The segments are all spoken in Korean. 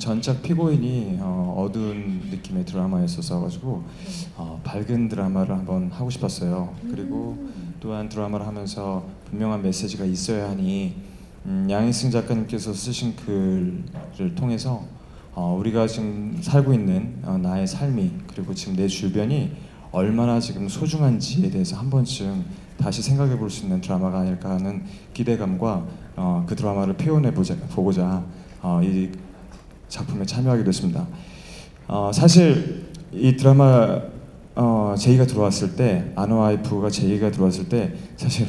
전작 피고인이 어두운 느낌의 드라마였어서 가지고 밝은 드라마를 한번 하고 싶었어요. 그리고 또한 드라마를 하면서 분명한 메시지가 있어야 하니 양인승 작가님께서 쓰신 글을 통해서 우리가 지금 살고 있는 나의 삶이 그리고 지금 내 주변이 얼마나 지금 소중한지에 대해서 한 번쯤 다시 생각해 볼 수 있는 드라마가 아닐까 하는 기대감과 그 드라마를 표현해보고자 이 작품에 참여하게 됐습니다. 사실 이 드라마 제의가 들어왔을 때, 아노와이프가 제의가 들어왔을 때 사실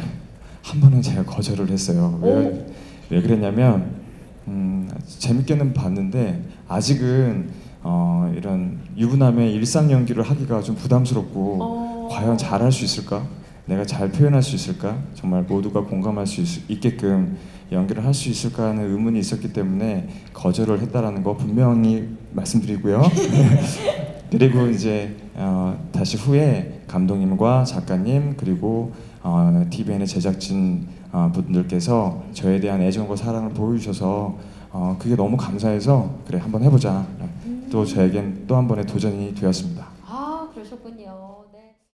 한 번은 제가 거절을 했어요. 왜 그랬냐면 재밌게는 봤는데 아직은 이런 유부남의 일상 연기를 하기가 좀 부담스럽고 과연 잘할 수 있을까? 내가 잘 표현할 수 있을까? 정말 모두가 공감할 수 있게끔 연기를 할 수 있을까 하는 의문이 있었기 때문에 거절을 했다라는 거 분명히 말씀드리고요. 그리고 이제 다시 후에 감독님과 작가님 그리고 TVN의 제작진 분들께서 저에 대한 애정과 사랑을 보여주셔서 그게 너무 감사해서 그래 한번 해보자. 또 저에겐 또 한 번의 도전이 되었습니다. 아, 그러셨군요. 네.